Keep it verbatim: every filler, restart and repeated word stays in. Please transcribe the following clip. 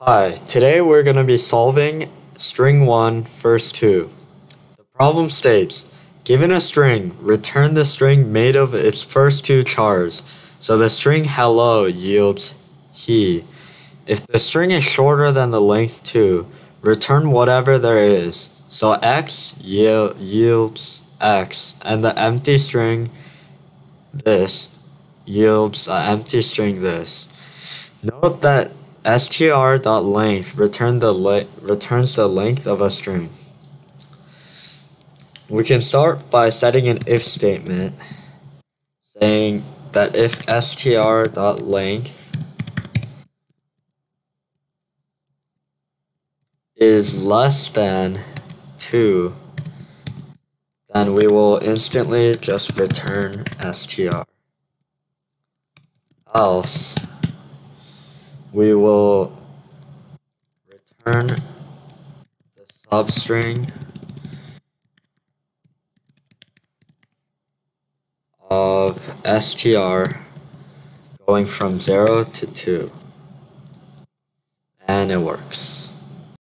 Hi, today we're going to be solving string one, verse two. The problem states, given a string, return the string made of its first two chars. So the string hello yields he. If the string is shorter than the length two, return whatever there is. So x yield, yields x, and the empty string this yields an empty string this. Note that str.length return the le returns the length of a string. We can start by setting an if statement, saying that if str.length is less than two, then we will instantly just return str. Else, we will return the substring of str going from zero to two, and it works.